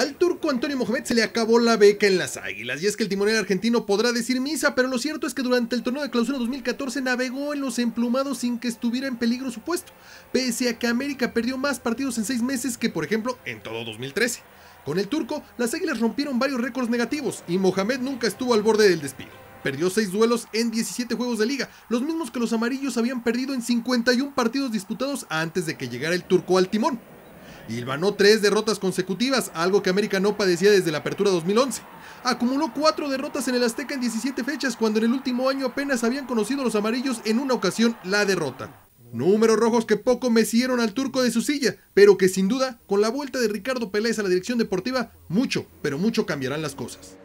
Al turco Antonio Mohamed se le acabó la beca en las Águilas, y es que el timonel argentino podrá decir misa, pero lo cierto es que durante el torneo de clausura 2014 navegó en los emplumados sin que estuviera en peligro su puesto, pese a que América perdió más partidos en 6 meses que, por ejemplo, en todo 2013. Con el turco, las Águilas rompieron varios récords negativos y Mohamed nunca estuvo al borde del despido. Perdió 6 duelos en 17 juegos de liga, los mismos que los amarillos habían perdido en 51 partidos disputados antes de que llegara el turco al timón. Hilvanó 3 derrotas consecutivas, algo que América no padecía desde la apertura 2011. Acumuló 4 derrotas en el Azteca en 17 fechas, cuando en el último año apenas habían conocido los amarillos en una ocasión la derrota. Números rojos que poco mecieron al turco de su silla, pero que sin duda, con la vuelta de Ricardo Peláez a la dirección deportiva, mucho, pero mucho cambiarán las cosas.